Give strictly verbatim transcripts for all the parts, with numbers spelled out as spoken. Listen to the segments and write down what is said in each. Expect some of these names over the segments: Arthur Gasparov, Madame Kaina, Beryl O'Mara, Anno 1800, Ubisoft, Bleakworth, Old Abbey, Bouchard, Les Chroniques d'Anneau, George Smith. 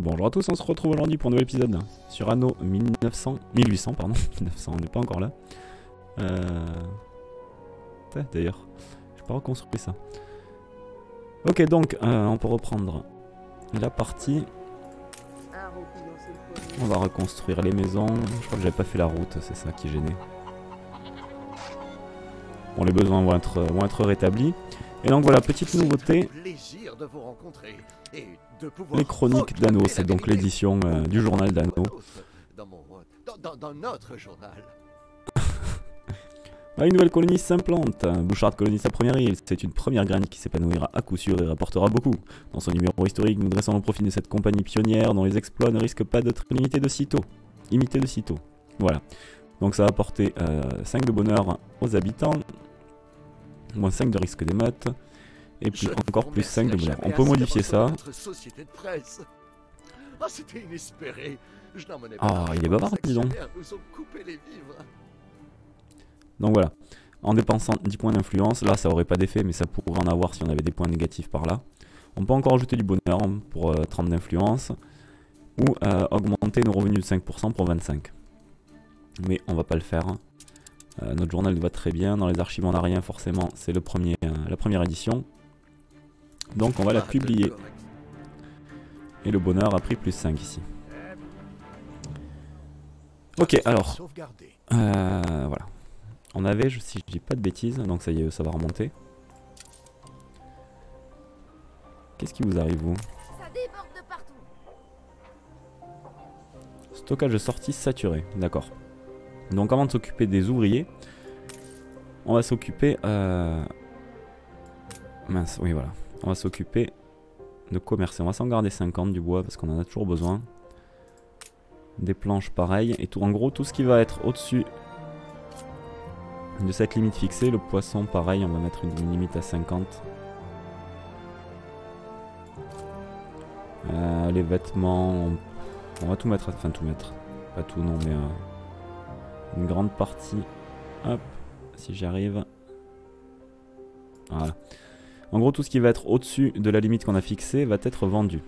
Bonjour à tous, on se retrouve aujourd'hui pour un nouvel épisode sur Anno mille huit cents, pardon, mille neuf cents, on n'est pas encore là. Euh... D'ailleurs, je n'ai pas reconstruit ça. Ok, donc euh, on peut reprendre la partie. On va reconstruire les maisons. Je crois que j'avais pas fait la route, c'est ça qui gênait. Bon, les besoins vont être, vont être rétablis. Et donc voilà, petite nouveauté. Les Chroniques d'Anneau, c'est donc l'édition euh, du journal d'Anneau. Une nouvelle colonie s'implante. Bouchard colonise sa première île. C'est une première graine qui s'épanouira à coup sûr et rapportera beaucoup. Dans son numéro historique, nous dressons le profil de cette compagnie pionnière dont les exploits ne risquent pas d'être imités de sitôt. Imités de sitôt. Voilà. Donc ça va apporter euh, cinq de bonheur aux habitants, moins cinq de risque d'émeute, et plus, encore plus cinq de bonheur. On peut modifier ça. Ah, oh, il est bavard, disons. Donc voilà, en dépensant dix points d'influence, là ça aurait pas d'effet, mais ça pourrait en avoir si on avait des points négatifs par là. On peut encore ajouter du bonheur pour euh, trente d'influence, ou euh, augmenter nos revenus de cinq pour cent pour vingt-cinq. Mais on va pas le faire. Euh, notre journal va très bien, dans les archives on n'a rien forcément, c'est le premier, euh, la première édition. Donc on va la publier. Et le bonheur a pris plus cinq ici. Ok, alors, euh, voilà. On avait, si je dis pas de bêtises, donc ça y est, ça va remonter. Qu'est-ce qui vous arrive, vous? Ça déborde de partout. Stockage de sortie saturé, d'accord. Donc avant de s'occuper des ouvriers, on va s'occuper... Euh... Mince, oui voilà. On va s'occuper de commercer. On va s'en garder cinquante du bois parce qu'on en a toujours besoin. Des planches pareilles. Et tout, en gros, tout ce qui va être au-dessus... de cette limite fixée, le poisson pareil, on va mettre une limite à cinquante. Euh, les vêtements, on... on va tout mettre, à... enfin tout mettre, pas tout non mais euh... une grande partie. Hop, si j'y arrive. Voilà. En gros tout ce qui va être au-dessus de la limite qu'on a fixée va être vendu.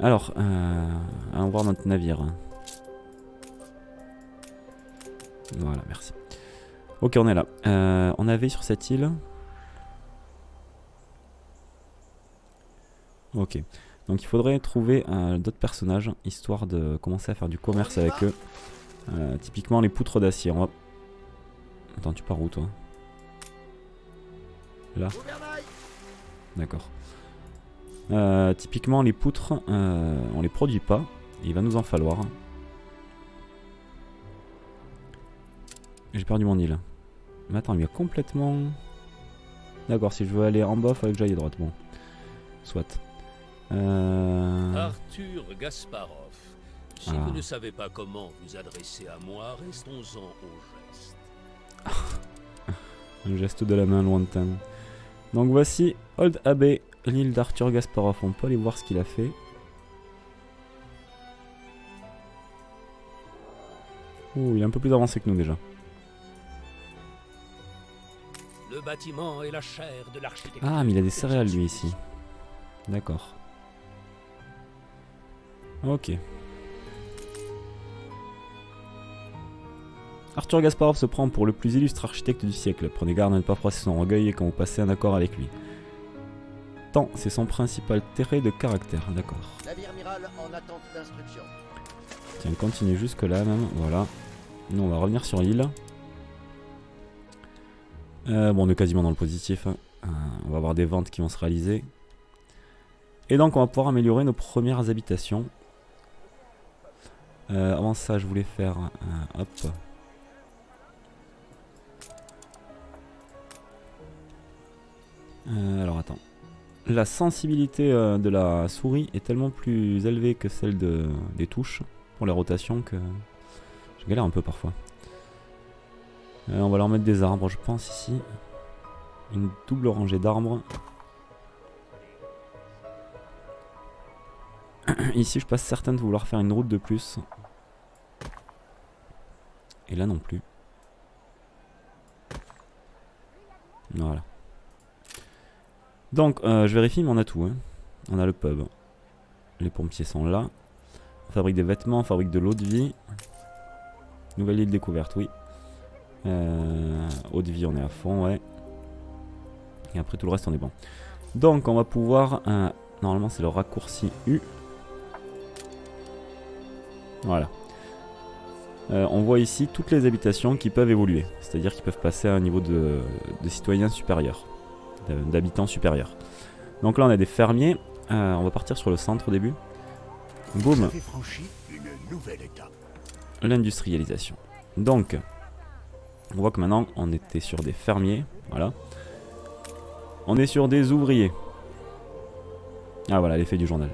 Alors, euh... allons voir notre navire. Voilà, merci. Ok, on est là. Euh, on avait sur cette île... Ok. Donc il faudrait trouver euh, d'autres personnages, histoire de commencer à faire du commerce avec eux. Euh, typiquement les poutres d'acier. On va... Attends, tu pars où, toi? Là. D'accord. Euh, typiquement les poutres, euh, on les produit pas. Il va nous en falloir. J'ai perdu mon île. Mais attends, il y a complètement... D'accord, si je veux aller en bas, il faut que j'aille à droite. Bon, soit. Euh... Arthur Gasparov, si ah. vous ne savez pas comment vous adresser à moi, restons-en au geste. Un geste de la main lointaine. Donc voici Old Abbey, l'île d'Arthur Gasparov. On peut aller voir ce qu'il a fait. Ouh, il est un peu plus avancé que nous déjà. Le bâtiment et la chair de l'architecture. Ah, mais il a des céréales lui ici. D'accord. Ok. Arthur Gasparov se prend pour le plus illustre architecte du siècle. Prenez garde à ne pas froisser son orgueil et quand vous passez un accord avec lui. Tant, c'est son principal trait de caractère. D'accord. Tiens, continue jusque là même. Voilà. Nous, on va revenir sur l'île. Euh, bon, on est quasiment dans le positif. Hein. Euh, on va avoir des ventes qui vont se réaliser. Et donc, on va pouvoir améliorer nos premières habitations. Euh, avant ça, je voulais faire... Euh, hop. Euh, alors, attends. La sensibilité euh, de la souris est tellement plus élevée que celle de, des touches pour les rotations que... Je galère un peu parfois. Euh, on va leur mettre des arbres, je pense, ici. Une double rangée d'arbres. Ici, je passe certain de vouloir faire une route de plus. Et là non plus. Voilà. Donc, euh, je vérifie, mais on a tout. Hein. On a le pub. Les pompiers sont là. On fabrique des vêtements, on fabrique de l'eau de vie. Nouvelle île découverte, oui. Euh, eau de vie, on est à fond, ouais. Et après tout le reste, on est bon. Donc on va pouvoir... Euh, normalement c'est le raccourci U. Voilà. Euh, on voit ici toutes les habitations qui peuvent évoluer. C'est-à-dire qu'ils peuvent passer à un niveau de, de citoyen supérieur. D'habitants supérieurs. Donc là on a des fermiers. Euh, on va partir sur le centre au début. Boum. L'industrialisation. Donc, on voit que maintenant on était sur des fermiers. Voilà. On est sur des ouvriers. Ah voilà, l'effet du journal.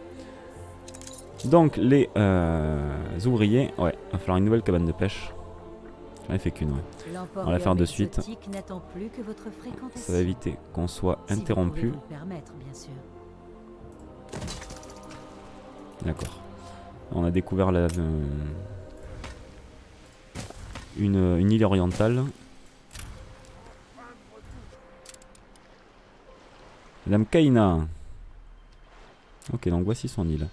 Donc les euh, ouvriers, ouais, il va falloir une nouvelle cabane de pêche. J'en ai fait qu'une, ouais. On va la faire de suite. Ça va éviter qu'on soit interrompu. D'accord. On a découvert la, euh, une, une île orientale. Madame Kaina. Ok, donc voici son île.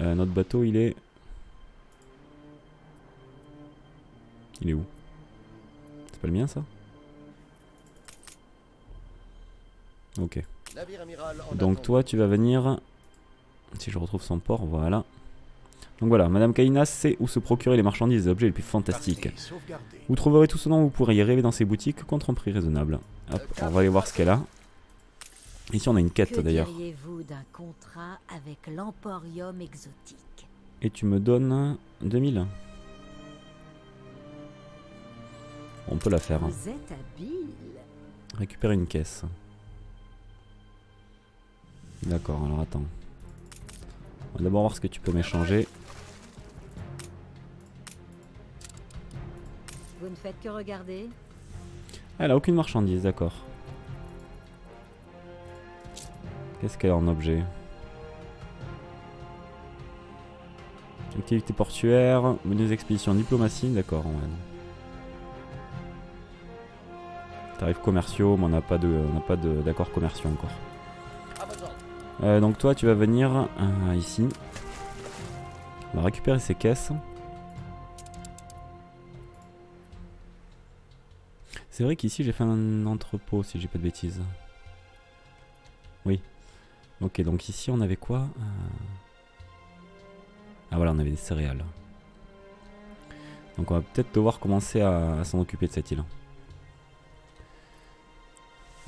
Euh, notre bateau, il est... Il est où? C'est pas le mien, ça? Ok. Donc toi, tu vas venir... Si je retrouve son port, voilà. Donc voilà, Madame Kaina sait où se procurer les marchandises et les objets les plus fantastiques. Vous trouverez tout ce dont vous pourrez y rêver dans ces boutiques contre un prix raisonnable. Hop, on va aller voir ce qu'elle a. Ici on a une quête d'ailleurs. Et tu me donnes deux mille. On peut la faire. Récupérer une caisse. D'accord, alors attends. On va d'abord voir ce que tu peux m'échanger. Vous ne faites que regarder. Elle a aucune marchandise, d'accord. Qu'est-ce qu'elle a en objet? Activité portuaire, menus expéditions, diplomatie, d'accord. Ouais. Tarifs commerciaux, mais on n'a pas de d'accords commerciaux encore. Euh, donc toi, tu vas venir euh, ici. On va récupérer ces caisses. C'est vrai qu'ici, j'ai fait un entrepôt, si j'ai pas de bêtises. Oui. Ok, donc ici on avait quoi? euh... Ah voilà, on avait des céréales. Donc on va peut-être devoir commencer à, à s'en occuper de cette île.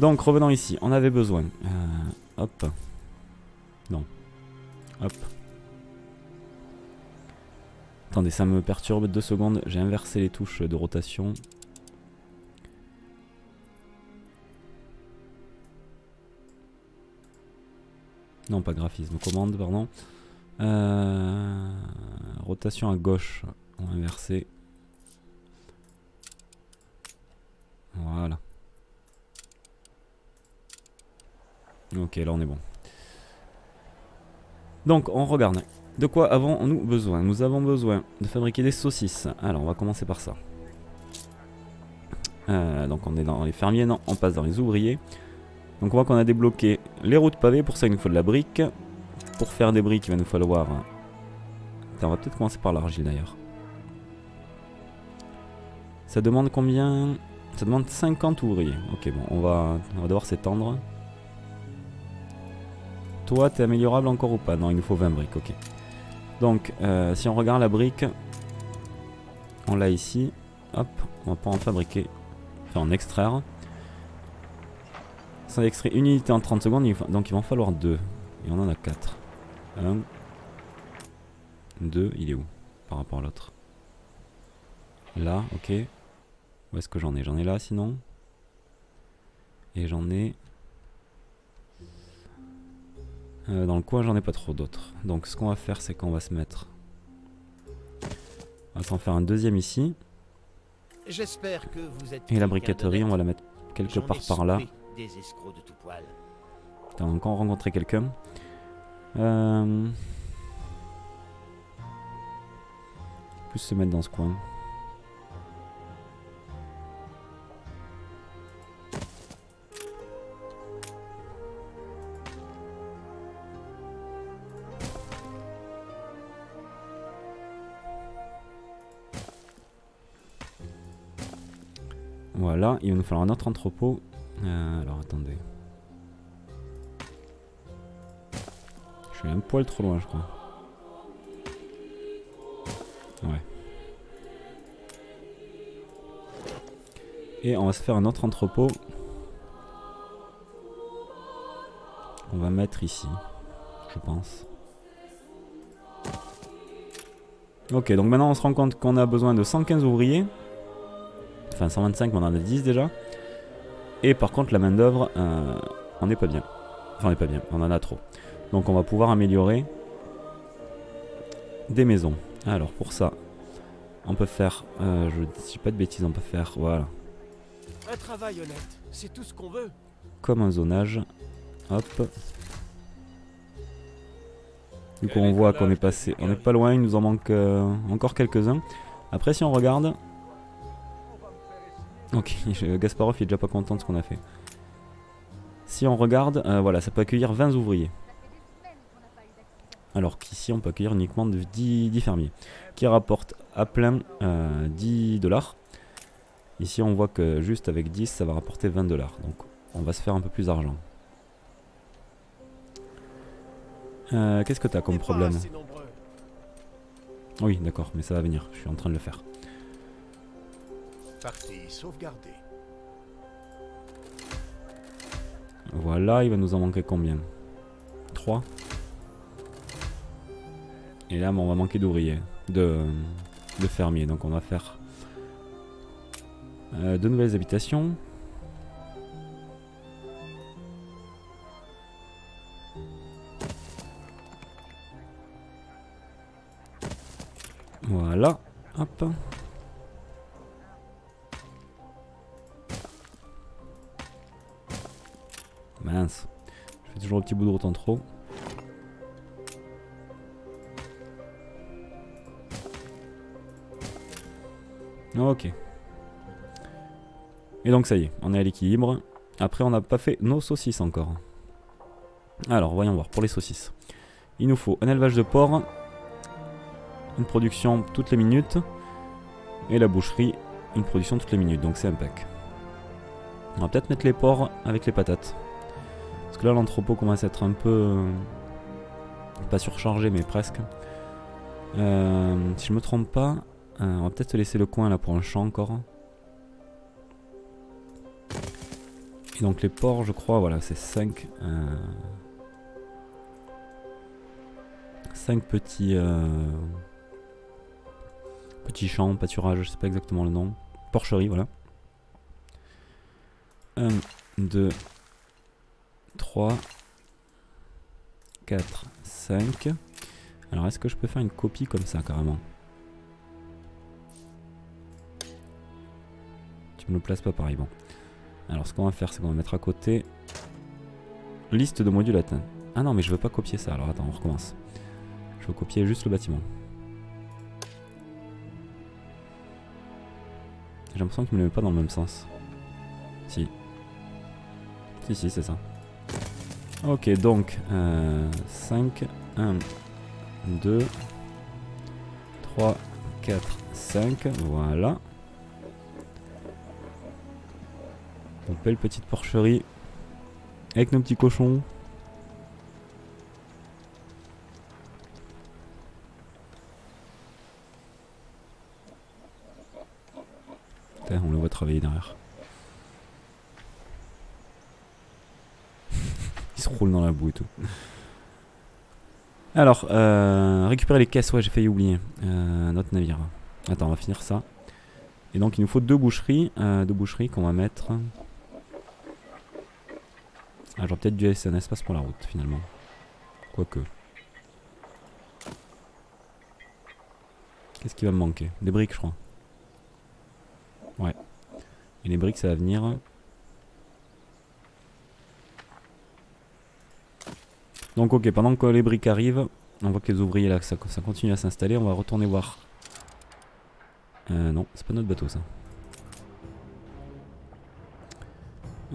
Donc revenons ici, on avait besoin. Euh, hop. Non. Hop. Attendez, ça me perturbe deux secondes. J'ai inversé les touches de rotation. Non, pas graphisme, commande, pardon. Euh, rotation à gauche, on va inverser. Voilà. Ok, là on est bon. Donc, on regarde. De quoi avons-nous besoin? Nous avons besoin de fabriquer des saucisses. Alors, on va commencer par ça. Euh, donc, on est dans les fermiers, non, on passe dans les ouvriers. Donc on voit qu'on a débloqué les routes pavées, pour ça il nous faut de la brique. Pour faire des briques il va nous falloir... Attends, on va peut-être commencer par l'argile d'ailleurs. Ça demande combien? Ça demande cinquante ouvriers. Ok, bon, on va, on va devoir s'étendre. Toi, t'es améliorable encore ou pas? Non, il nous faut vingt briques, ok. Donc, euh, si on regarde la brique, on l'a ici. Hop, on va pas en fabriquer, enfin en extraire. Ça extrait une unité en trente secondes, donc il va en falloir deux. Et on en a quatre. un, deux, il est où par rapport à l'autre? Là, ok. Où est-ce que j'en ai? J'en ai là sinon. Et j'en ai... Euh, dans le coin, j'en ai pas trop d'autres. Donc ce qu'on va faire, c'est qu'on va se mettre... On va s'en faire un deuxième ici. J'espère que vous êtes... Et la briqueterie, on va la mettre quelque part par là. Des escrocs de tout poil. Putain, on a encore rencontré quelqu'un. Euh... Plus se mettre dans ce coin. Voilà, il va nous falloir un autre entrepôt. Euh, alors attendez. Je suis un poil trop loin, je crois. Ouais. Et on va se faire un autre entrepôt. On va mettre ici, je pense. Ok, donc maintenant on se rend compte qu'on a besoin de cent quinze ouvriers. Enfin cent vingt-cinq, mais on en a dix déjà. Et par contre la main d'œuvre, euh, on n'est pas bien. Enfin on n'est pas bien, on en a trop. Donc on va pouvoir améliorer des maisons. Alors pour ça, on peut faire, euh, je ne dis pas de bêtises, on peut faire, voilà. Un travail honnête, c'est tout ce qu'on veut. Comme un zonage, hop. Du coup on voit qu'on est passé, on n'est pas loin, il nous en manque euh, encore quelques-uns. Après si on regarde... Ok, Gasparov il est déjà pas content de ce qu'on a fait. Si on regarde, euh, voilà, ça peut accueillir vingt ouvriers. Alors qu'ici on peut accueillir uniquement dix, dix fermiers, qui rapportent à plein euh, dix dollars. Ici on voit que juste avec dix ça va rapporter vingt dollars, donc on va se faire un peu plus d'argent. Euh, Qu'est-ce que t'as comme problème? Oui d'accord, mais ça va venir, je suis en train de le faire. Voilà, il va nous en manquer combien? trois. Et là on va manquer d'ouvriers, de, de fermiers, donc on va faire euh, de nouvelles habitations. Voilà, hop. Mince, je fais toujours le petit bout de route en trop. Ok. Et donc ça y est, on est à l'équilibre. Après on n'a pas fait nos saucisses encore. Alors voyons voir pour les saucisses. Il nous faut un élevage de porc, une production toutes les minutes, et la boucherie, une production toutes les minutes, donc c'est un pack. On va peut-être mettre les porcs avec les patates. Parce que là l'entrepôt commence à être un peu... pas surchargé mais presque. Euh, si je me trompe pas... Euh, on va peut-être laisser le coin là pour un champ encore. Et donc les porcs je crois, voilà c'est cinq. Euh, cinq petits... Euh, petits champs, pâturage, je sais pas exactement le nom. Porcherie, voilà. un, deux, trois, quatre, cinq. Alors est-ce que je peux faire une copie comme ça carrément? Ne place pas pareil. Bon, alors ce qu'on va faire c'est qu'on va mettre à côté liste de modules atteints. Ah non mais je veux pas copier ça, alors attends on recommence. Je veux copier juste le bâtiment. J'ai l'impression qu'il me le met pas dans le même sens. Si. Si si c'est ça. Ok donc euh, cinq, un, deux, trois, quatre, cinq, voilà. Une belle petite porcherie avec nos petits cochons. Putain, on le voit travailler derrière. Il se roule dans la boue et tout. Alors, euh, récupérer les caisses, ouais j'ai failli oublier euh, notre navire. Attends, on va finir ça. Et donc il nous faut deux boucheries, euh, deux boucheries qu'on va mettre... Ah, j'aurais peut-être dû laisser un espace pour la route finalement. Quoique. Qu'est-ce qui va me manquer? Des briques je crois. Ouais. Et les briques ça va venir. Donc ok, pendant que les briques arrivent, on voit que les ouvriers là, ça, ça continue à s'installer. On va retourner voir. Euh non, c'est pas notre bateau ça.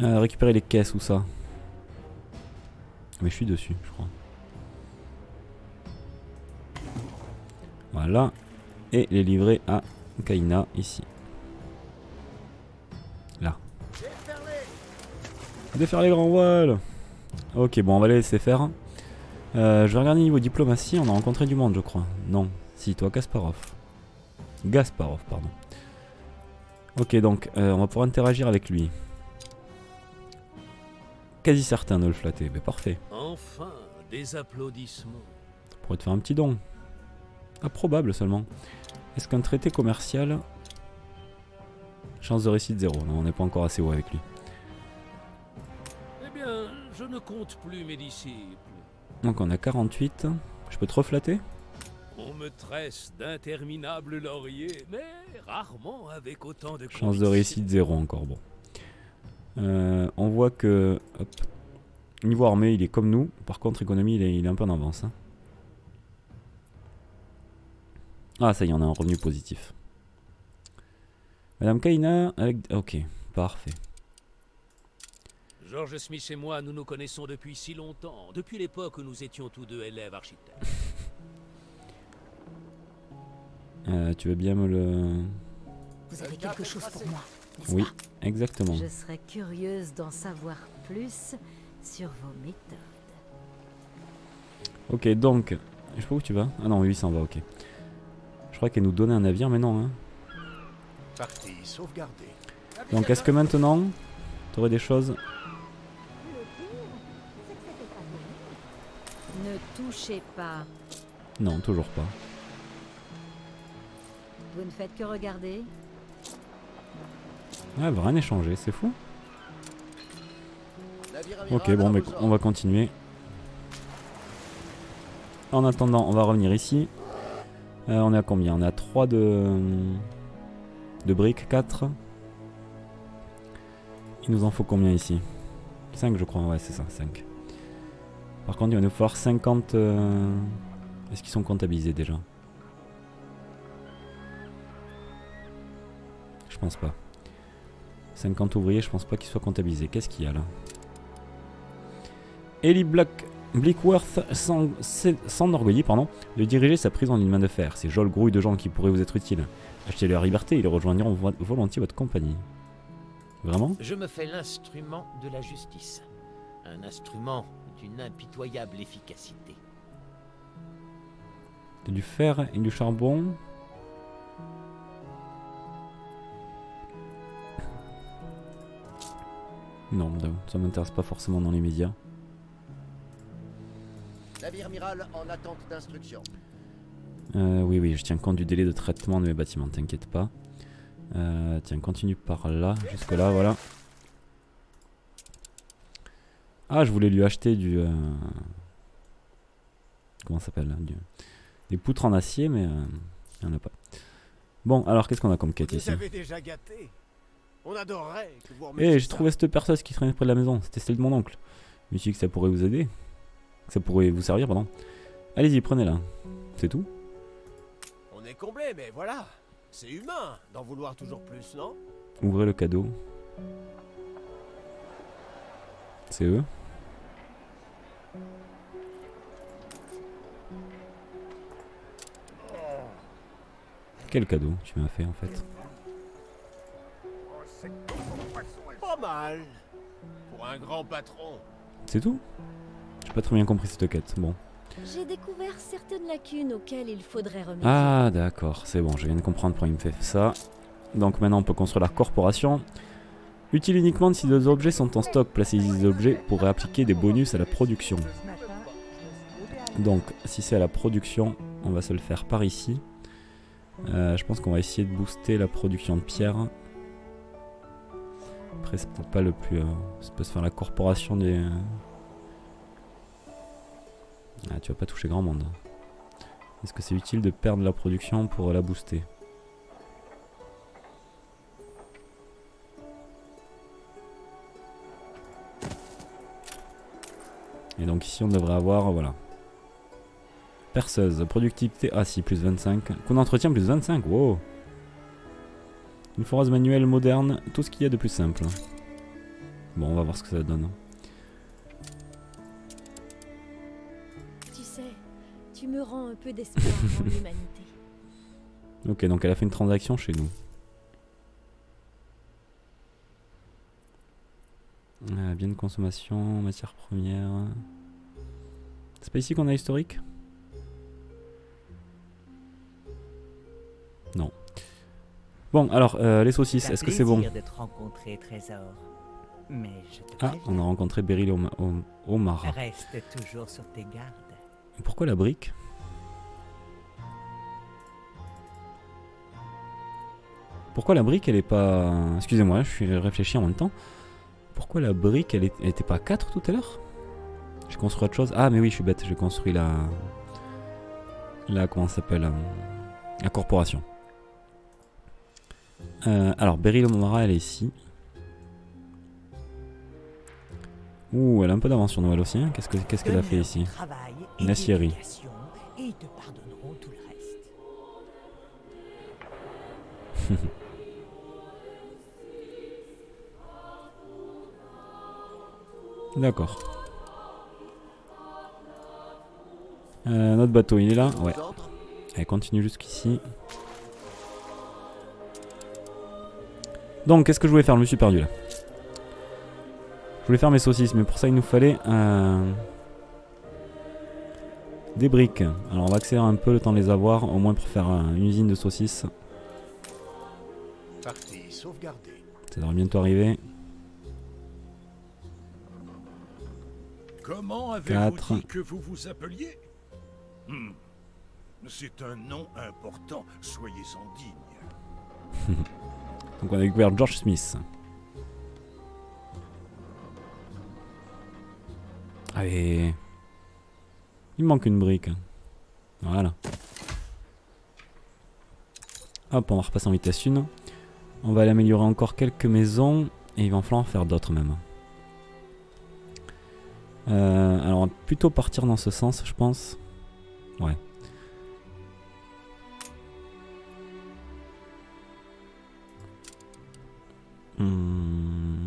Euh, récupérer les caisses ou ça. Mais je suis dessus, je crois. Voilà. Et les livrer à Kaina, ici. Défaire les grands voiles. Ok, bon, on va les laisser faire. Euh, je vais regarder niveau diplomatie. On a rencontré du monde, je crois. Non, si, toi, Gasparov. Gasparov, pardon. Ok, donc, euh, on va pouvoir interagir avec lui. Quasi certain de le flatter. Mais parfait. Enfin, des applaudissements. On pourrait te faire un petit don. Ah, probable seulement. Est-ce qu'un traité commercial... Chance de réussite zéro. Non, on n'est pas encore assez haut avec lui. Eh bien, je ne compte plus mes disciples. Donc on a quarante-huit. Je peux te reflatter? On me tresse d'interminable laurier, mais rarement avec autant de... Chance de réussite zéro encore, bon. Euh, on voit que... Hop, niveau armée, il est comme nous. Par contre, économie, il est, il est un peu en avance. Hein. Ah, ça y est, on a un revenu positif. Madame Kaina, avec... Ok, parfait. George Smith et moi, nous nous connaissons depuis si longtemps, depuis l'époque où nous étions tous deux élèves architectes. euh, tu veux bien me le... Vous avez quelque chose pour moi, n'est-ce pas ? Oui, exactement. Je serais curieuse d'en savoir plus sur vos méthodes. Ok, donc... Je sais pas où tu vas. Ah non, oui, ça en va, ok. Je crois qu'elle nous donnait un navire, mais non, hein. Partie sauvegardée. Donc est-ce que maintenant tu aurais des choses? Ne touchez pas. Non, toujours pas. Vous ne faites que regarder. Ah, bah, rien échangé, c'est fou. Ok, bon, mais on va continuer. En attendant, on va revenir ici. Euh, on est à combien? On est à trois de... De briques, quatre. Il nous en faut combien ici? Cinq, je crois, ouais c'est ça, cinq. Par contre il va nous falloir cinquante... Euh... Est-ce qu'ils sont comptabilisés déjà? Je pense pas. cinquante ouvriers, je pense pas qu'ils soient comptabilisés. Qu'est-ce qu'il y a là? Ellie Black... Bleakworth s'enorgueillit pardon, de diriger sa prison d'une main de fer. Ces geôles grouilles de gens qui pourraient vous être utiles. Achetez leur liberté, ils rejoindront vo volontiers votre compagnie. Vraiment? Je me fais l'instrument de la justice. Un instrument d'une impitoyable efficacité. Du fer et du charbon. Non, ça m'intéresse pas forcément dans les médias. Navire amiral en attente d'instruction. Euh, oui, oui, je tiens compte du délai de traitement de mes bâtiments, t'inquiète pas. Euh, tiens, continue par là, jusque là, voilà. Ah, je voulais lui acheter du... Euh... Comment ça s'appelle du... Des poutres en acier, mais euh... il n'y en a pas. Bon, alors qu'est-ce qu'on a comme quête ici? Eh, j'ai trouvé cette perceuse qui traînait près de la maison, c'était celle de mon oncle. Je me suis dit que ça pourrait vous aider. Ça pourrait vous servir, pardon. Allez-y, prenez-la. C'est tout. On est comblé, mais voilà. C'est humain d'en vouloir toujours plus, non? Ouvrez le cadeau. C'est eux. Quel cadeau tu m'as fait en fait? Pas mal pour un grand patron. C'est tout? J'ai pas trop bien compris cette quête, bon. J'ai découvert certaines lacunes auxquelles il faudrait remédier. Ah d'accord, c'est bon, je viens de comprendre pourquoi il me fait ça. Donc maintenant on peut construire la corporation. Utile uniquement si des objets sont en stock. Placer des objets pourrait appliquer des bonus à la production. Donc si c'est à la production, on va se le faire par ici. Euh, je pense qu'on va essayer de booster la production de pierre. Après c'est peut-être pas le plus... Euh, ça peut se faire la corporation des... Euh, Ah, tu vas pas toucher grand monde. Est-ce que c'est utile de perdre la production pour la booster? Et donc ici on devrait avoir, voilà. Perceuse, productivité, ah si, plus vingt-cinq. Qu'on entretient plus vingt-cinq, wow. Une foreuse manuelle moderne, tout ce qu'il y a de plus simple. Bon, on va voir ce que ça donne. Tu me rends un peu d'espoir en l'humanité. Ok, donc elle a fait une transaction chez nous. Euh, bien de consommation, matières premières. C'est pas ici qu'on a historique? Non. Bon, alors, euh, les saucisses, est-ce que c'est bon? Ah, on a rencontré Beryl O'Mara. Reste toujours sur tes gardes. Pourquoi la brique? Pourquoi la brique elle est pas... Excusez-moi, je suis réfléchi en même temps. Pourquoi la brique elle était pas quatre tout à l'heure? Je construis autre chose. Ah mais oui, je suis bête, je construis la... La... comment ça s'appelle? La corporation. Euh, alors, Beryl O'Mara elle est ici. Ouh, elle a un peu d'avance sur nous elle aussi. Hein. Qu'est-ce que qu'est-ce qu'elle a fait ici? Une aciérie. D'accord. Euh, notre bateau, il est là. Ouais. Allez, continue jusqu'ici. Donc, qu'est-ce que je voulais faire? Je me suis perdu là. Je voulais faire mes saucisses, mais pour ça, il nous fallait euh, des briques. Alors, on va accélérer un peu le temps de les avoir, au moins pour faire euh, une usine de saucisses. Ça devrait bientôt arriver. Comment avez-vous dit que vous vous appeliez? hmm. C'est un nom important, soyez-en digne. Donc on a découvert George Smith. Allez. Il manque une brique. Voilà. Hop, on va repasser en vitesse une. On va aller améliorer encore quelques maisons. Et il va en falloir en faire d'autres même. Euh, alors on va plutôt partir dans ce sens je pense. Ouais. Mmh.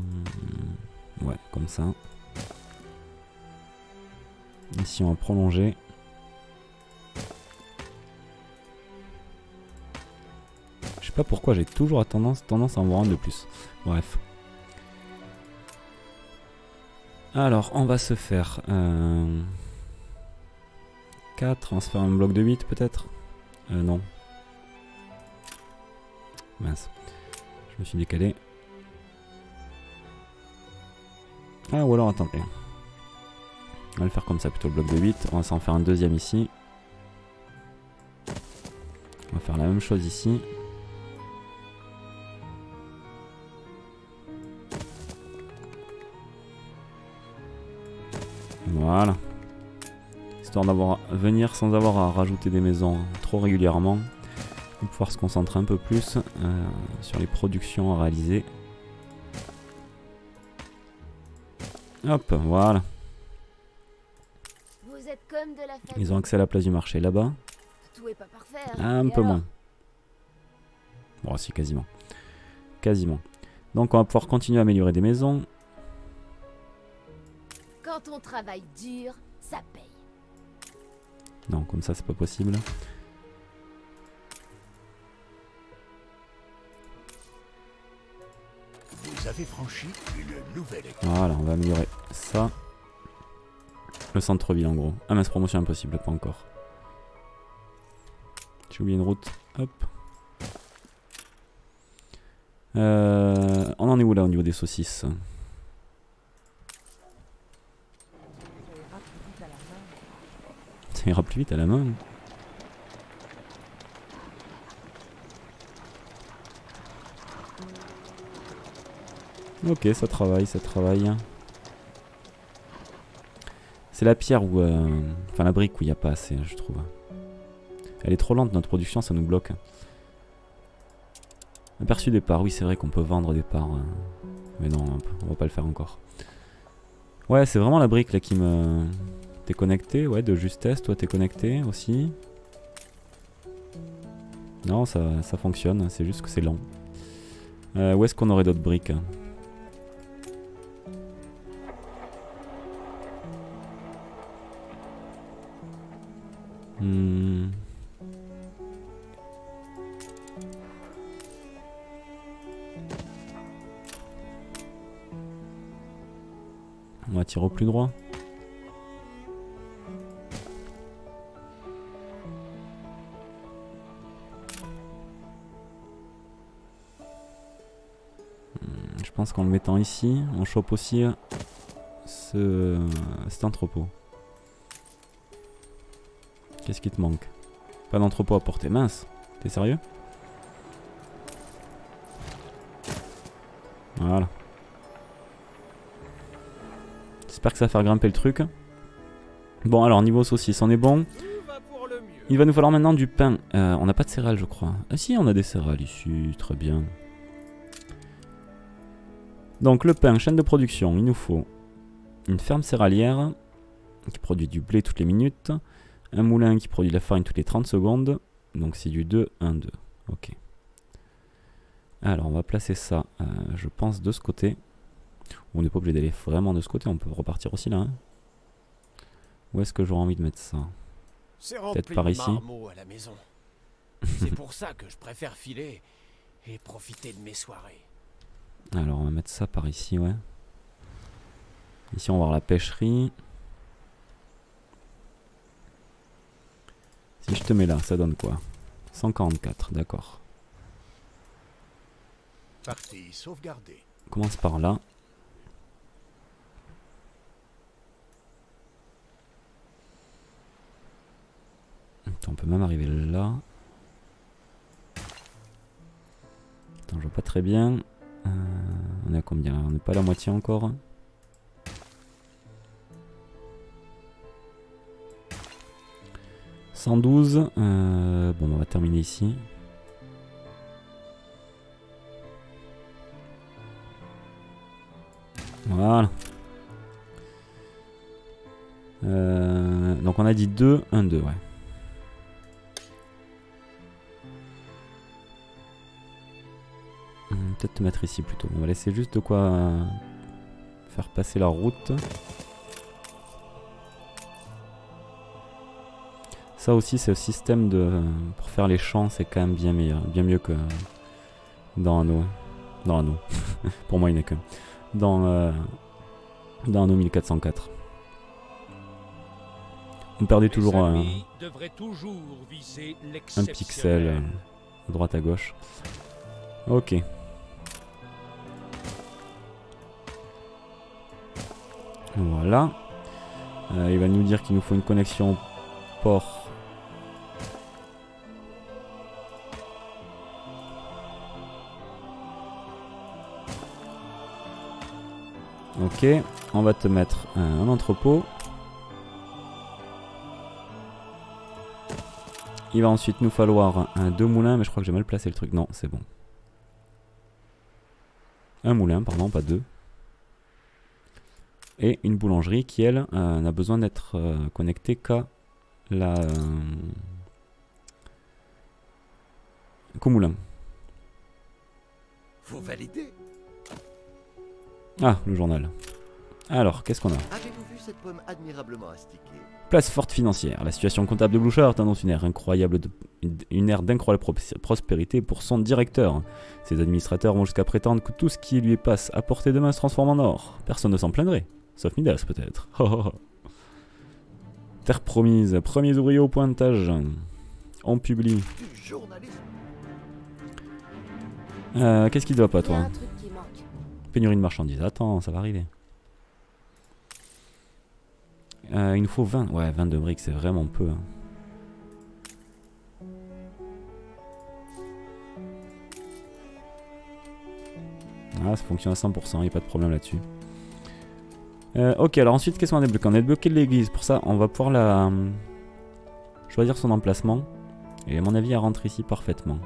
Ouais, comme ça. Ici on va prolonger. Je sais pas pourquoi j'ai toujours tendance, tendance à en voir un de plus. Bref. Alors, on va se faire euh, quatre, on va se faire un bloc de huit peut-être. Euh, non. Mince. Je me suis décalé. Ah, ou alors, attendez. On va le faire comme ça, plutôt le bloc de huit. On va s'en faire un deuxième ici. On va faire la même chose ici. Voilà. Histoire d'avoir à venir sans avoir à rajouter des maisons trop régulièrement. Et pouvoir se concentrer un peu plus euh, sur les productions à réaliser. Hop, voilà. Vous êtes comme de la famille. Ils ont accès à la place du marché là-bas. Un peu moins. Bon, si, quasiment. Quasiment. Donc on va pouvoir continuer à améliorer des maisons. Quand on travaille dur, ça paye. Non, comme ça, c'est pas possible. Vous avez franchi une nouvelle étape. Voilà, on va améliorer ça. Le centre-ville, en gros. Ah, mince, promotion impossible, pas encore. J'ai oublié une route. Hop. Euh, on en est où là au niveau des saucisses? Ça ira plus vite à la main. Ok, ça travaille, ça travaille. C'est la pierre où... Euh, enfin la brique où il n'y a pas assez, je trouve. Elle est trop lente, notre production, ça nous bloque. Aperçu des parts, oui c'est vrai qu'on peut vendre des parts. Euh, mais non, on va pas le faire encore. Ouais, c'est vraiment la brique là qui me... T'es connecté, ouais, de justesse, toi t'es connecté aussi. Non, ça, ça fonctionne, c'est juste que c'est lent. Euh, où est-ce qu'on aurait d'autres briques? hmm. tire au plus droit. Je pense qu'en le mettant ici, on chope aussi ce, cet entrepôt. Qu'est-ce qui te manque? Pas d'entrepôt à porter, mince. T'es sérieux? Voilà. J'espère que ça va faire grimper le truc. Bon, alors niveau saucisse, on est bon. Il va nous falloir maintenant du pain. Euh, on n'a pas de céréales, je crois. Ah si, on a des céréales ici, très bien. Donc le pain, chaîne de production, il nous faut une ferme céréalière qui produit du blé toutes les minutes, un moulin qui produit de la farine toutes les trente secondes, donc c'est du deux, un, deux, ok. Alors on va placer ça, euh, je pense, de ce côté. On n'est pas obligé d'aller vraiment de ce côté, on peut repartir aussi là. Hein. Où est-ce que j'aurais envie de mettre ça? Peut-être par ici. C'est pour ça que je préfère filer et profiter de mes soirées. Alors on va mettre ça par ici, ouais. Ici on va voir la pêcherie. Si je te mets là, ça donne quoi? cent quarante-quatre, d'accord. Partie sauvegardée. Commence par là. Attends, on peut même arriver là. Attends, je vois pas très bien. Euh, on est à combien là? On n'est pas à la moitié encore. cent douze. Euh, bon, on va terminer ici. Voilà. Euh, donc on a dit deux, un, deux, ouais. Peut-être te mettre ici plutôt. On va laisser juste de quoi euh, faire passer la route. Ça aussi, c'est le système de euh, pour faire les champs, c'est quand même bien meilleur, bien mieux que euh, dans Anno. Dans Anno. Pour moi, il n'est que dans euh, dans Anno mille quatre cent quatre. On perdait toujours euh, un pixel euh, à droite à gauche. Ok. Voilà. Euh, il va nous dire qu'il nous faut une connexion port. Ok. On va te mettre un, un entrepôt. Il va ensuite nous falloir un, deux moulins, mais je crois que j'ai mal placé le truc. Non, c'est bon. Un moulin, pardon, pas deux. Et une boulangerie qui, elle, euh, n'a besoin d'être euh, connectée qu'à la... Euh, qu'au moulin. Vous validez ? Ah, le journal. Alors, qu'est-ce qu'on a ? Avez-vous vu cette pomme admirablement astiquée ? Place forte financière. La situation comptable de Blouchard annonce une ère incroyable de, une ère d'incroyable prospérité pour son directeur. Ses administrateurs vont jusqu'à prétendre que tout ce qui lui passe à portée de main se transforme en or. Personne ne s'en plaindrait. Sauf Midas peut-être. Terre promise. Premiers ouvriers au pointage. On publie. Euh, Qu'est-ce qui te va pas toi? Pénurie de marchandises. Attends, ça va arriver. Euh, il nous faut vingt. Ouais, vingt-deux briques, c'est vraiment peu. Hein. Ah, ça fonctionne à cent pour cent, il n'y a pas de problème là-dessus. Euh, ok, alors ensuite, qu'est-ce qu'on a débloqué? On a débloqué l'église. Pour ça, on va pouvoir la... choisir son emplacement. Et à mon avis, elle rentre ici parfaitement.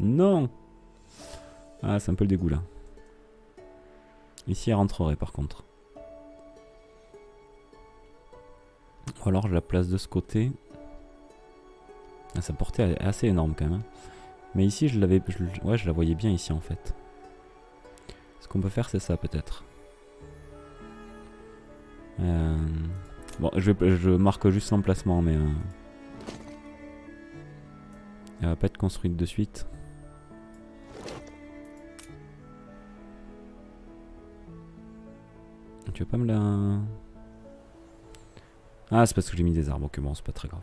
Non! Ah, c'est un peu le dégoût là. Ici, elle rentrerait par contre. Ou alors je la place de ce côté. Ah, sa portée est assez énorme quand même. Mais ici je l'avais, je, ouais, je la voyais bien ici en fait. Ce qu'on peut faire c'est ça peut-être. Euh... Bon, je, je marque juste l'emplacement mais euh... elle va pas être construite de suite. tu veux pas me la... Ah, c'est parce que j'ai mis des arbres, que bon, c'est pas très grave.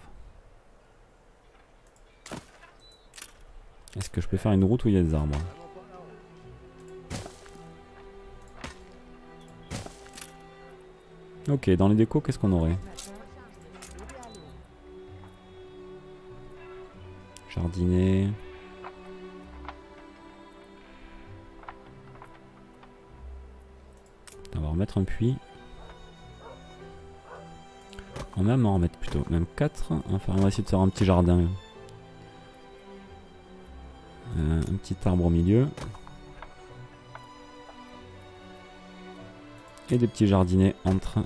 Est-ce que je peux faire une route où il y a des arbres? Ok, dans les décos, qu'est-ce qu'on aurait? Jardiner... On va remettre un puits. On va en remettre plutôt, même quatre. Enfin, on va essayer de faire un petit jardin. Euh, un petit arbre au milieu. Et des petits jardinets entre.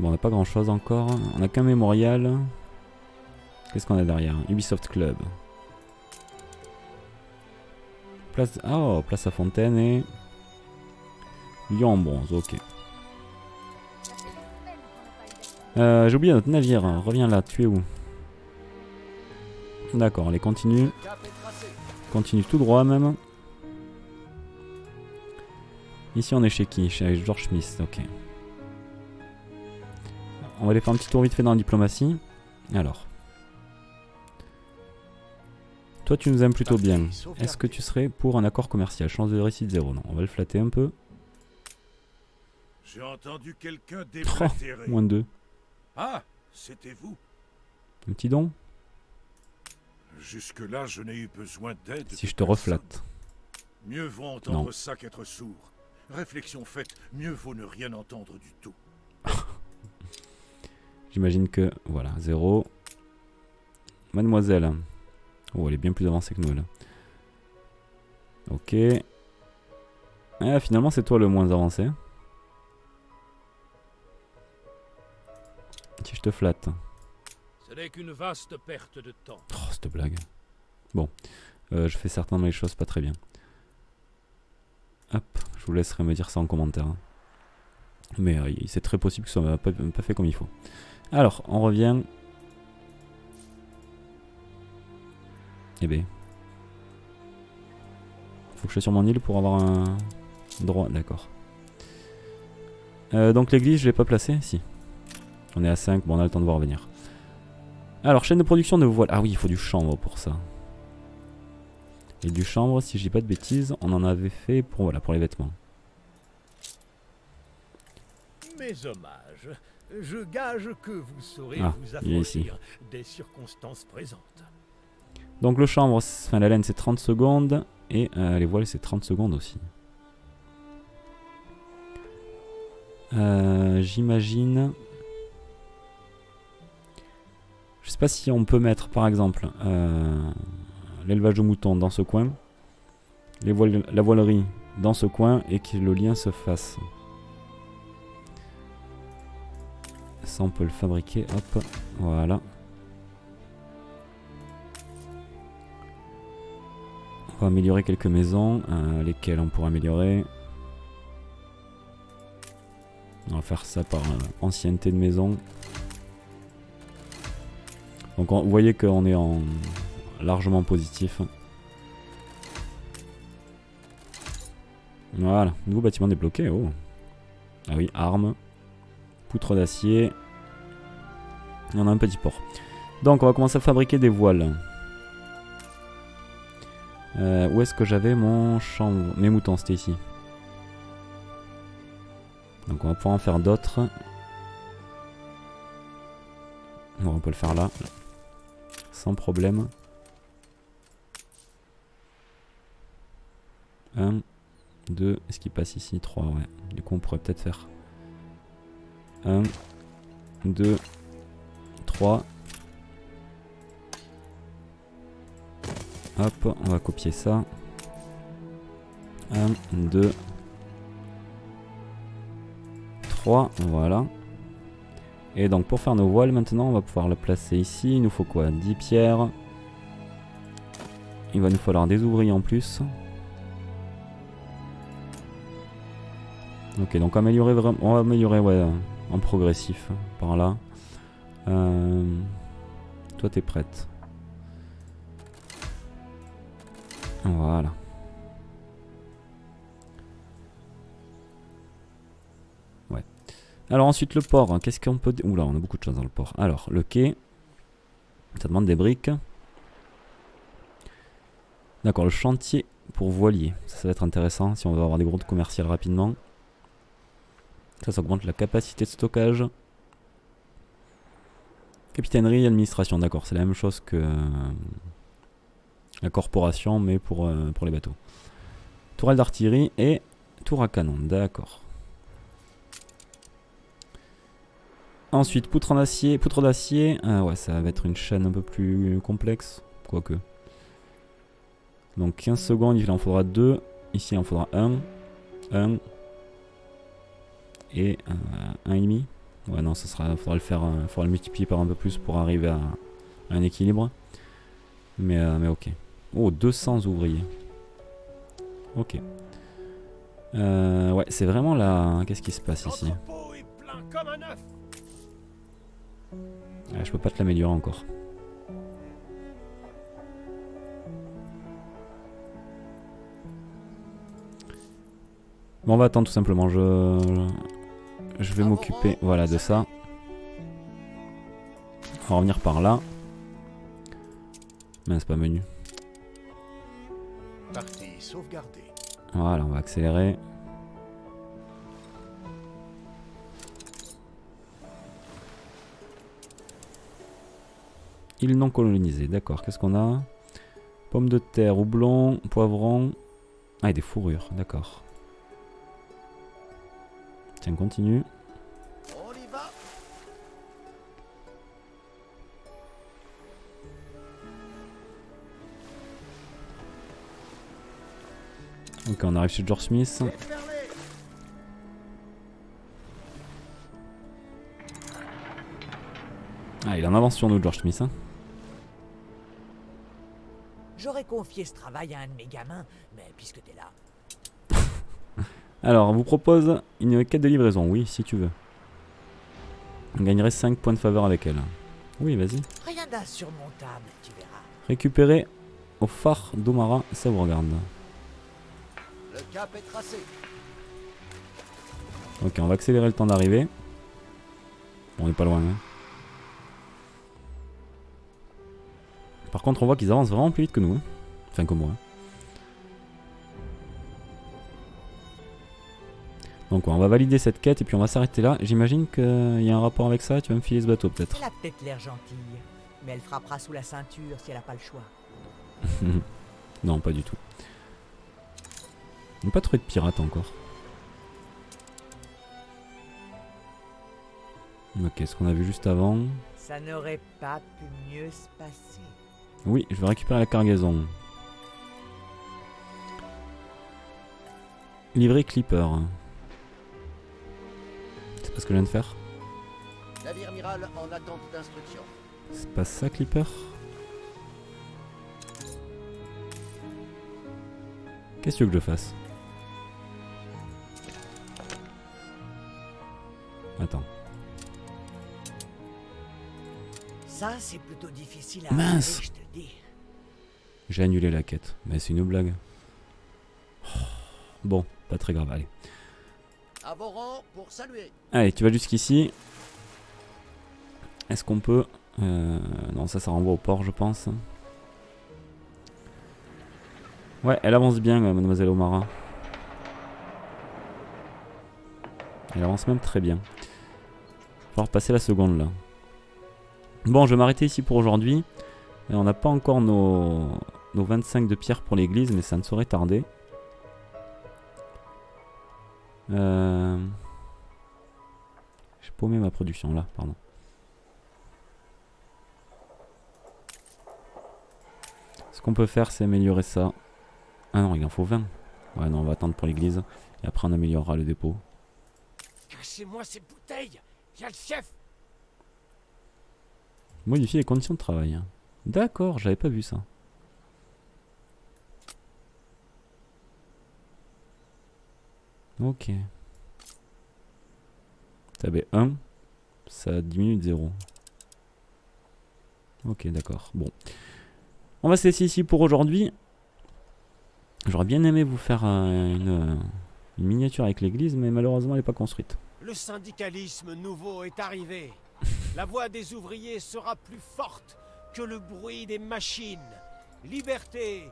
Bon, on n'a pas grand chose encore. On n'a qu'un mémorial. Qu'est-ce qu'on a derrière? Ubisoft Club. Place... Oh, place à Fontaine et... Lion en bronze, ok. Euh, j'ai oublié notre navire, reviens là, tu es où? D'accord, allez, continue. Continue tout droit même. Ici on est chez qui? Chez George Smith, ok. On va aller faire un petit tour vite fait dans la diplomatie. Alors... Toi, tu nous aimes plutôt bien. Est-ce que tu serais pour un accord commercial? Chance de réussite zéro. Non, on va le flatter un peu. J'ai entendu quelqu'un déblatérer. Oh, moins de deux. Ah, c'était vous. Un petit don. Jusque-là, je n'ai eu besoin d'aide. Si je te reflatte. Mieux vaut entendre non. ça qu'être sourd. Réflexion faite, mieux vaut ne rien entendre du tout. J'imagine que... Voilà, zéro. Mademoiselle... Oh, elle est bien plus avancée que nous, là. Ok. Ah, finalement, c'est toi le moins avancé. Si je te flatte. Ce n'est qu'une vaste perte de temps. Oh, cette blague. Bon. Euh, je fais certains de mes choses pas très bien. Hop. Je vous laisserai me dire ça en commentaire. Hein. Mais euh, c'est très possible que ça ne m'a pas, pas fait comme il faut. Alors, on revient... Eh ben. Faut que je sois sur mon île pour avoir un droit, d'accord. Euh, donc l'église, je l'ai pas placée, si. On est à cinq, bon on a le temps de voir venir. Alors, chaîne de production de voile. Ah oui, il faut du chanvre pour ça. Et du chanvre, si je dis pas de bêtises, on en avait fait pour, voilà, pour les vêtements. Mes hommages. Je gage que vous saurez ah, vous affranchir des circonstances présentes. Donc le chanvre, enfin la laine c'est trente secondes et euh, les voiles c'est trente secondes aussi. Euh, J'imagine... Je sais pas si on peut mettre par exemple euh, l'élevage de moutons dans ce coin, les voile la voilerie dans ce coin et que le lien se fasse. Ça on peut le fabriquer, hop, voilà. On va améliorer quelques maisons, euh, lesquelles on pourra améliorer. On va faire ça par euh, ancienneté de maison. Donc on, vous voyez qu'on est en largement positif. Voilà, nouveau bâtiment débloqué. Oh. Ah oui, armes, poutre d'acier. Et on a un petit port. Donc on va commencer à fabriquer des voiles. Euh, où est-ce que j'avais mon chanvre? Mes moutons, c'était ici. Donc on va pouvoir en faire d'autres. Bon, on peut le faire là. Sans problème. un, deux, est-ce qu'il passe ici? trois, ouais. Du coup on pourrait peut-être faire... un, deux, trois... Hop, on va copier ça. un, deux, trois, voilà. Et donc pour faire nos voiles maintenant, on va pouvoir le placer ici. Il nous faut quoi? dix pierres. Il va nous falloir des ouvriers en plus. Ok, donc améliorer vraiment. On va améliorer ouais, en progressif par là. Euh... Toi t'es prête. Voilà. Alors ensuite le port, qu'est-ce qu'on peut... Oula, on a beaucoup de choses dans le port. Alors le quai, ça demande des briques. D'accord, le chantier pour voilier, ça, ça va être intéressant si on veut avoir des groupes commerciales rapidement. Ça, ça augmente la capacité de stockage. Capitainerie et administration, d'accord, c'est la même chose que la corporation, mais pour, euh, pour les bateaux. Tourelle d'artillerie et tour à canon, d'accord. Ensuite, poutre en acier, poutre d'acier, ah ouais, ça va être une chaîne un peu plus complexe, quoique. Donc quinze secondes, il en faudra deux, ici il en faudra un, un, et un virgule cinq. Ouais non, ça sera, faudra le faire, faudra le multiplier par un peu plus pour arriver à, à un équilibre. Mais, euh, mais ok. Oh, deux cents ouvriers. Ok. Euh, ouais, c'est vraiment la... Qu'est-ce qui se passe ici? Ah, je peux pas te l'améliorer encore. Bon, on va attendre tout simplement. Je... Je vais m'occuper, voilà, de ça. On va revenir par là. Mais c'est pas menu. Voilà, on va accélérer. Île non colonisée, d'accord. Qu'est-ce qu'on a? Pommes de terre, houblon, poivron. Ah, et des fourrures, d'accord. Tiens, continue. On y va. Ok, on arrive chez George Smith. Ah, il en avance sur nous, George Smith. Hein. J'aurais confié ce travail à un de mes gamins, mais puisque t'es là. Alors, on vous propose une quête de livraison, oui, si tu veux. On gagnerait cinq points de faveur avec elle. Oui, vas-y. Récupérer au phare d'Omara, ça vous regarde. Le cap est tracé. Ok, on va accélérer le temps d'arrivée. Bon, on n'est pas loin. Hein. Par contre, on voit qu'ils avancent vraiment plus vite que nous. Hein. Enfin, que moi. Hein. Donc ouais, on va valider cette quête et puis on va s'arrêter là. J'imagine qu'il y a un rapport avec ça. Tu vas me filer ce bateau peut-être. Elle a peut-être l'air gentille, mais elle frappera sous la ceinture si elle n'a pas le choix. Non, pas du tout. On n'a pas trouvé de pirate encore. Ok, ce qu'on a vu juste avant. Ça n'aurait pas pu mieux se passer. Oui, je vais récupérer la cargaison. Livré Clipper. C'est ce que je viens de faire. Navire amiral en attente d'instruction. C'est pas ça, Clipper? Qu'est-ce que tu veux que je fasse? Attends. Ça, c'est plutôt difficile à... Mince! J'ai annulé la quête. Mais c'est une blague. Bon, pas très grave, allez. À vos rangs pour saluer. Allez, tu vas jusqu'ici. Est-ce qu'on peut... Euh, non, ça, ça renvoie au port, je pense. Ouais, elle avance bien, mademoiselle O'Mara. Elle avance même très bien. Il va falloir passer la seconde, là. Bon, je vais m'arrêter ici pour aujourd'hui. On n'a pas encore nos, nos vingt-cinq de pierre pour l'église, mais ça ne saurait tarder. Euh... J'ai paumé ma production là, pardon. Ce qu'on peut faire, c'est améliorer ça. Ah non, il en faut vingt. Ouais, non, on va attendre pour l'église. Et après, on améliorera le dépôt. Cachez-moi ces bouteilles, il y a le chef. Modifier les conditions de travail. D'accord, j'avais pas vu ça. Ok. Tab un, ça diminue de zéro. Ok, d'accord. Bon. On va se laisser ici pour aujourd'hui. J'aurais bien aimé vous faire une, une miniature avec l'église, mais malheureusement elle n'est pas construite. Le syndicalisme nouveau est arrivé. La voix des ouvriers sera plus forte que le bruit des machines. Liberté.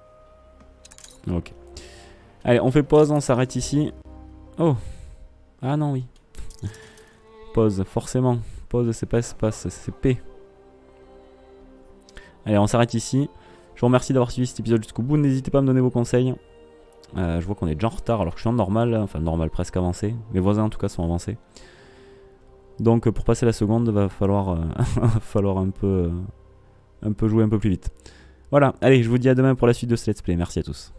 Ok. Allez, on fait pause, on s'arrête ici. Oh. Ah non, oui. Pause, forcément. Pause, c'est pas espace, c'est P. Allez, on s'arrête ici. Je vous remercie d'avoir suivi cet épisode jusqu'au bout. N'hésitez pas à me donner vos conseils. Euh, je vois qu'on est déjà en retard alors que je suis en normal, enfin normal presque avancé. Mes voisins en tout cas sont avancés. Donc pour passer la seconde, va falloir, euh, va falloir un peu, euh, un peu jouer un peu plus vite. Voilà, allez, je vous dis à demain pour la suite de ce let's play. Merci à tous.